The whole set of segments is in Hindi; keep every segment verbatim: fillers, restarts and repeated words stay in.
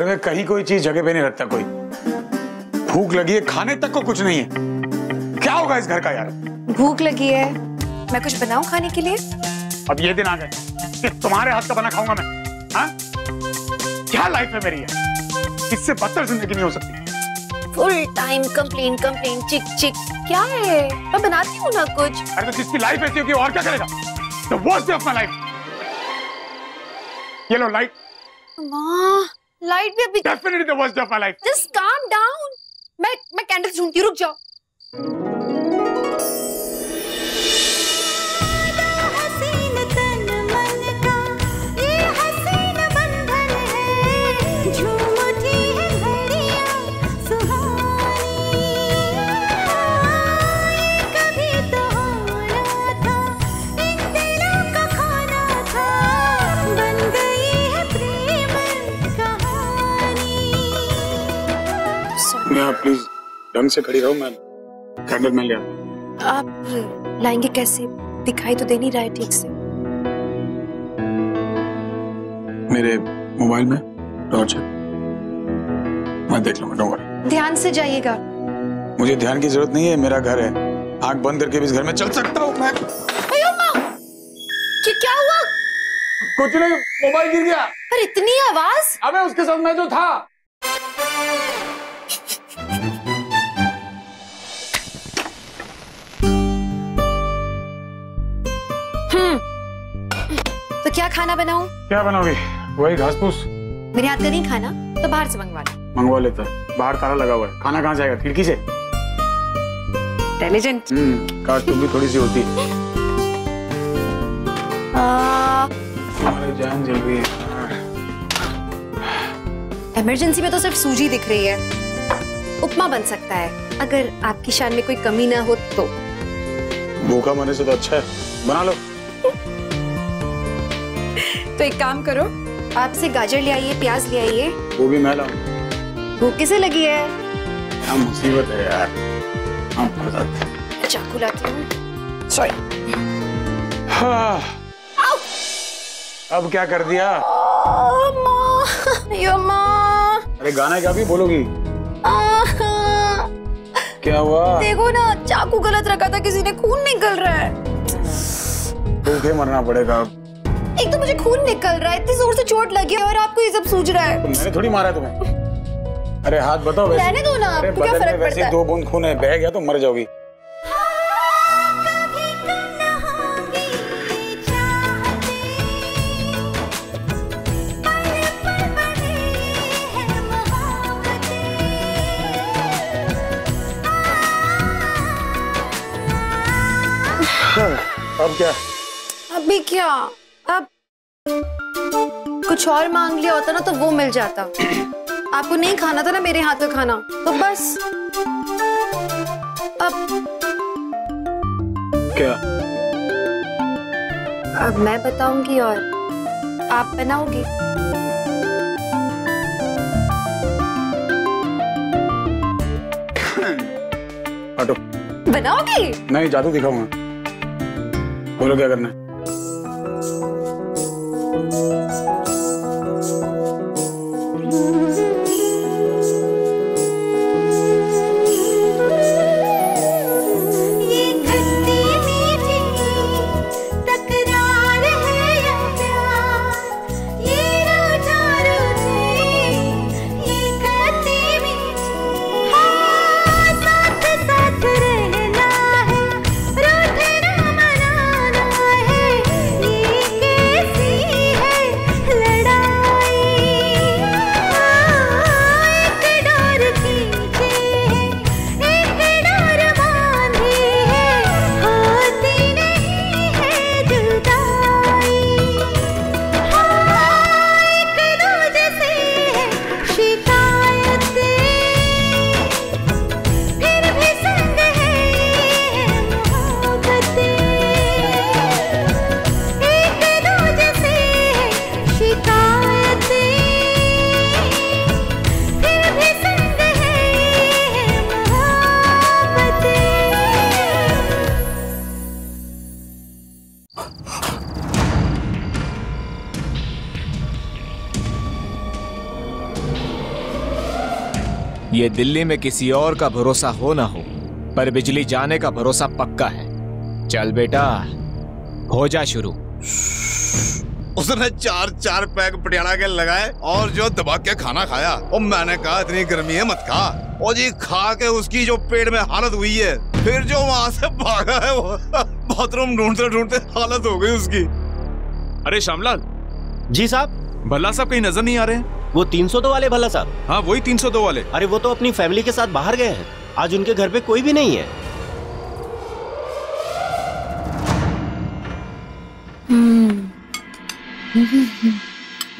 घर में कहीं कोई चीज जगह पे नहीं रखता कोई। भूख लगी है, खाने तक को कुछ नहीं है। क्या होगा इस घर का यार? भूख लगी है, मैं कुछ बनाऊं खाने के लिए? अब ये दिन आ गए तुम्हारे हाथ का बना खाऊंगा मैं। हाँ? क्या लाइफ है मेरी है? इससे बदतर जिंदगी नहीं हो सकती। फुल टाइम कंप्लेन कंप्लेन चिक चिक क्या है? मैं बनाती हूँ ना कुछ। अरे तो जिसकी लाइफ ऐसी होगी और क्या करेगा? The worst day of my life। ये लो लाइट। माँ, लाइट भी अभी। Definitely the worst day of my life। Just calm down। मैं मैं कैंडल ढूंढती हूँ, रुक जाओ। प्लीज ढंग से खड़ी रहो, मैं कैंडल में ले आता। आप लाएंगे कैसे? दिखाई तो दे नहीं रहा है ठीक से। मेरे मोबाइल में टॉर्च है, मैं देख लूंगा। डोंट वरी, ध्यान से जाइएगा। मुझे ध्यान की जरूरत नहीं है, मेरा घर है। आंख बंद करके भी इस घर में चल सकता हूँ मैं। अयो माँ, ये क्या हुआ? कुछ नहीं, मोबाइल गिर गया। पर इतनी आवाज? अबे उसके साथ मैं जो था। क्या खाना बनाऊं? क्या बनाओगी? वही घास फूस। मेरे हाथ का नहीं खाना तो बाहर से मंगवा ले। मंगवा लेता है, बाहर ताला लगा हुआ है। खाना कहाँ जाएगा? खिड़की से। इंटेलिजेंट। हम्म, काश तुम भी थोड़ी सी होती। आ... जान जल रही है। इमरजेंसी में तो सिर्फ सूजी दिख रही है, उपमा बन सकता है। अगर आपकी शान में कोई कमी ना हो तो। भूखा मरने से तो अच्छा है, बना लो। तो एक काम करो, आपसे गाजर ले आइए, प्याज ले आइए। वो भी मैं लाऊं? भूख किसे लगी है? क्या मुसीबत है यार। चाकू लाती हूँ। सॉरी। हाँ। अब क्या कर दिया? यो माँ। अरे गाना क्या भी बोलोगी? क्या हुआ? देखो ना, चाकू गलत रखा था किसी ने, खून निकल रहा है। भूखे मरना पड़ेगा। एक तो मुझे खून निकल रहा है, इतनी जोर से चोट लगी है और आपको ये सब सूझ रहा है। तो मैंने थोड़ी मारा तुम्हें। अरे हाथ बताओ। रहने दो ना, आपको क्या फर्क पड़ता है? दो बूंद खून है, बह गया तो मर जाओगी। अब क्या? अभी क्या? अब कुछ और मांग लिया होता ना तो वो मिल जाता। आपको नहीं खाना था ना मेरे हाथ का खाना, तो बस। अब क्या? अब मैं बताऊंगी और आप बनाओगे। हटो। बनाओगी? नहीं, जादू दिखाऊंगा। बोलो क्या करना है? ये दिल्ली में किसी और का भरोसा हो ना हो, पर बिजली जाने का भरोसा पक्का है। चल बेटा, हो जा शुरू। उसने चार चार पैक पटियाला के लगाए और जो दबा के खाना खाया, और मैंने कहा इतनी गर्मी है मत खा, और जी खा के उसकी जो पेट में हालत हुई है, फिर जो वहाँ से भागा है वो बाथरूम ढूंढते ढूंढते हालत हो गई उसकी। अरे श्यामलाल जी साहब, भल्ला साहब कहीं नजर नहीं आ रहे हैं? वो तीन सौ दो वाले भल्ला साहब? हाँ वही तीन सौ दो वाले। अरे वो तो अपनी फैमिली के साथ बाहर गए हैं, आज उनके घर पे कोई भी नहीं है।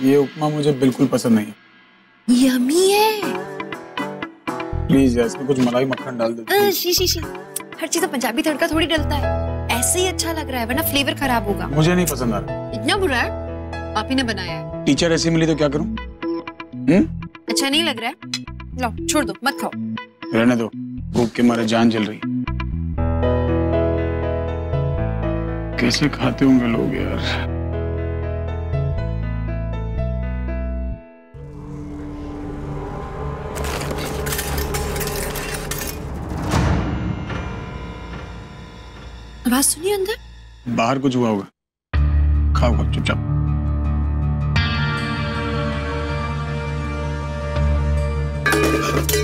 ये उपमा मुझे बिल्कुल पसंद नहीं। यमी है। प्लीज इसमें कुछ मलाई मक्खन डाल दो। शी शी शी, हर चीज में पंजाबी तड़का थोड़ी डलता है। ऐसे ही अच्छा लग रहा है, वरना फ्लेवर खराब होगा। मुझे नहीं पसंद आ रहा। इतना बुरा है? आप ही ने बनाया है। टीचर ऐसी मिली तो क्या करूं? हम्म, अच्छा नहीं लग रहा है, लो छोड़ दो, मत खाओ। रहने दो, भूख के मारे जान जल रही। कैसे खाते होंगे लोग यार। आवाज सुनिए अंदर, बाहर कुछ हुआ होगा। खाओ खाओ चुपचाप। अरे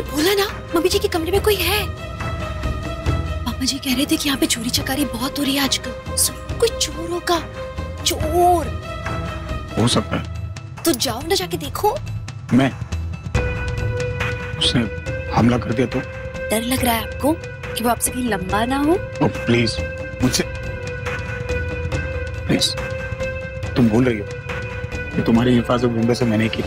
बोला ना, मम्मी जी के कमरे में कोई है। पापा जी कह रहे थे कि यहाँ पे चोरी चकारी बहुत हो रही है आजकल। सुनो, कोई चोर होगा। चोर हो सकता है तो जाओ ना, जाके देखो। मैं? उसने हमला कर दिया तो? डर लग रहा है आपको कि वो आपसे कहीं लंबा ना हो? ओ प्लीज मुझसे, प्लीज तुम भूल रही हो कि तुम्हारी हिफाजत मुंबई से मैंने की।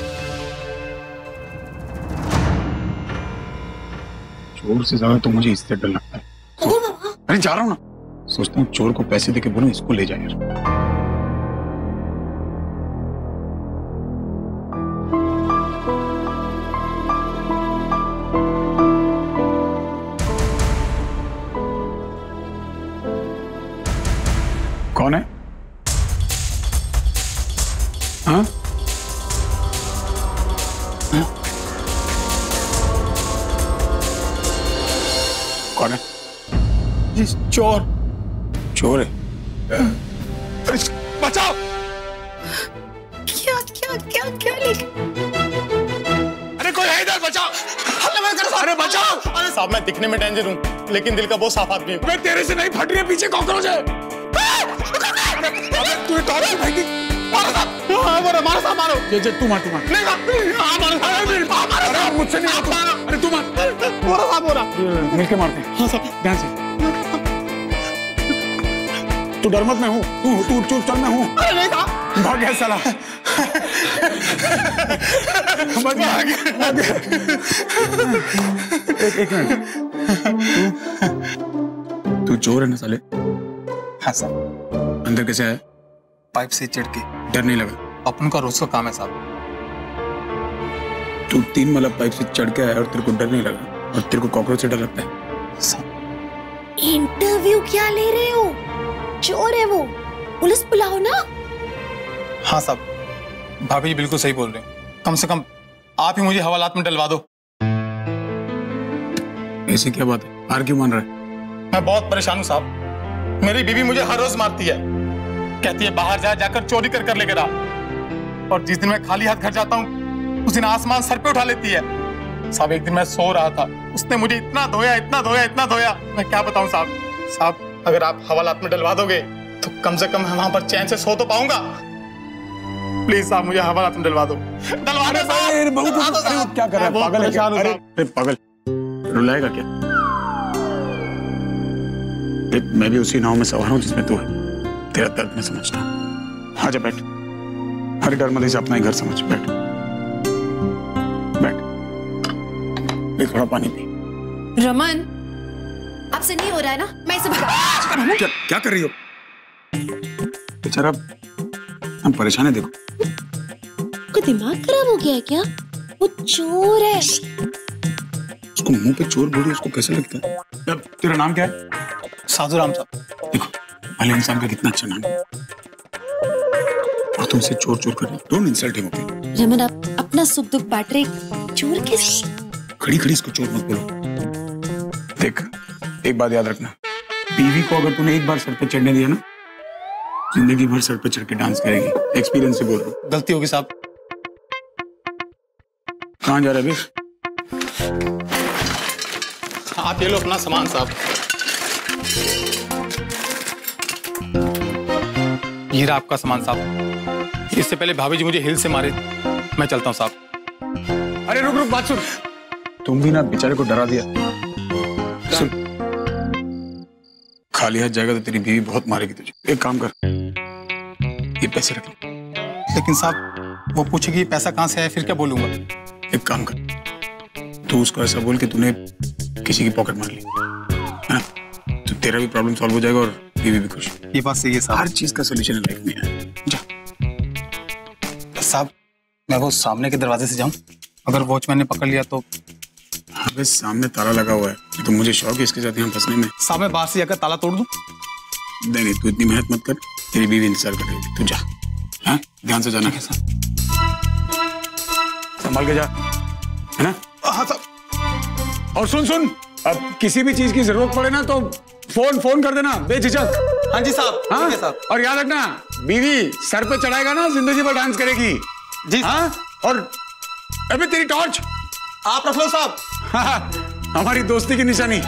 चोर से ज्यादा तो मुझे इससे डर लगता है। तो, अरे जा रहा हूँ ना, सोचता हूँ चोर को पैसे देके बोलूँ इसको ले जाए यार। कौन है? हाँ? हाँ? कौन है? चोर। चोर है? बचाओ! क्या क्या क्या क्या लेके? अरे कोई है इधर, बचाओ! अरे बचाओ! अरे साहब मैं दिखने में डेंजर हूँ, लेकिन दिल का बहुत साफ आदमी हूँ। मैं तेरे से नहीं फट रही है, पीछे कॉकरोच है। तूने टॉर्च भाई की मारो साहब। हाँ मारो मारो साहब मारो। ये जे तू मार, तू मार। नहीं साहब, हाँ मारो साहब मारो। अरे मुझसे नहीं आता। अरे तू मार, बोरा साहब बोरा। मिलके मारते हैं। हाँ साहब ध्यान से। तू डर मत, मैं हूँ। तू तू चुप चल, मैं हूँ। अरे नहीं साहब, भाग गया साला। मत भाग, मत भाग। एक एक मिनट, तू चोर है ना साले? हाँ साहब। अंदर कैसे आया? पाइप से चढ़ के। डर नहीं लगा? अपन का रोज का काम है साहब। तू तीन मतलब पाइप से चढ़ के आया और तेरे को डर नहीं लगा, और तेरे को कॉकरोच से डर लगता है? साहब इंटरव्यू क्या ले रहे हो? चोर है वो, पुलिस बुलाओ ना। हाँ साहब, भाभी जी बिल्कुल सही बोल रहे हैं। कम से कम आप ही मुझे हवालात में डलवा दो। ऐसी क्या बात है, हार क्यों मान रहा है? मैं बहुत परेशान हूँ साहब, मेरी बीवी मुझे हर रोज मारती है, कहती है बाहर जा जाकर चोरी कर कर लेकर आ, और जिस दिन मैं खाली हाथ घर जाता हूँ उस दिन आसमान सर पे उठा लेती है। साहब एक दिन मैं सो रहा था, उसने मुझे इतना धोया इतना धोया इतना धोया, मैं क्या बताऊँ साहब। साहब अगर आप हवालात में डलवा दोगे तो कम से कम वहां पर चैन से सो तो पाऊंगा। प्लीज साहब मुझे हवालात में डलवा दो, डलवा दो साहब। क्या कर रहा है पागल है क्या? पागल रुलाएगा क्या? देख मैं भी उसी नाव में सवार हूँ जिसमें तू है, तेरा दर्द मैं समझता हूँ। आजा बैठ, हर डर मत, इसे अपना ही घर समझ। बैठ बैठ, एक थोड़ा पानी पी। रमन आपसे नहीं हो रहा है ना, मैं इसे भगा। क्या क्या कर रही हो बेचारा, हम परेशान है। देखो कोई दिमाग खराब हो गया है क्या? वो चोर है। उसको मुंह पे चोर बोली, उसको कैसे लगता है? तेरा नाम क्या है? साधुराम साहब। देखो भले इंसान का कितना अच्छा नाम है और तुमसे चोर चोर कर दोनों इंसल्ट है मुझे। रमन आप अपना सुख दुख बांट रहे चोर के खड़ी खड़ी इसको चोर मत बोलो। देख एक बात याद रखना, बीवी को अगर तूने एक बार सर पे चढ़ने दिया ना जिंदगी भर सर पे चढ़ के डांस करेगी। एक्सपीरियंस से बोल रहा हूँ। गलती होगी साहब। कहाँ जा रहे हैं? आप ये लो अपना सामान साहब। ये रहा आपका सामान साहब। इससे पहले भाभी जी मुझे हिल से मारे। मैं चलता हूँ साहब। अरे रुक रुक बात सुन। तुम भी ना बेचारे को डरा दिया। सुन खाली हाथ जाएगा तो तेरी बीवी बहुत मारेगी तुझे। एक काम कर ये पैसे रख लो। लेकिन साहब वो पूछेगी ये पैसा कहाँ से आया फिर क्या बोलूंगा। एक काम कर तू उसको ऐसा बोल कि तूने किसी की पॉकेट मार ली है ना, तो तेरा भी प्रॉब्लम सॉल्व हो जाएगा और बीवी भी खुश। ये बात सही है साहब। हर चीज का सोल्यूशन है लाइफ में। जा साहब मैं वो सामने के दरवाजे से जाऊं, अगर वॉचमैन ने पकड़ लिया तो। अरे सामने ताला लगा हुआ है तो मुझे शौक है इसके साथ यहाँ फंसने में। सामने बाहर से जाकर ताला तोड़ दूं? नहीं तू इतनी मेहनत मत कर, तेरी बीवी इंतजार कर रही है। तू जा हाँ ध्यान से जाना है संभाल के जा है ना। हाँ साहब। और सुन सुन अब किसी भी चीज की जरूरत पड़े ना तो फोन फोन कर देना बेझिझक। हाँ जी साहब। हाँ साहब। और याद रखना बीवी सर पे चढ़ाएगा ना जिंदगी पर डांस करेगी। जी हाँ। और अभी तेरी टॉर्च आप रख लो साहब। हमारी दोस्ती की निशानी।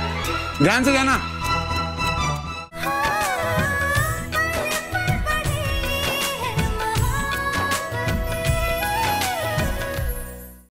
ध्यान से जाना।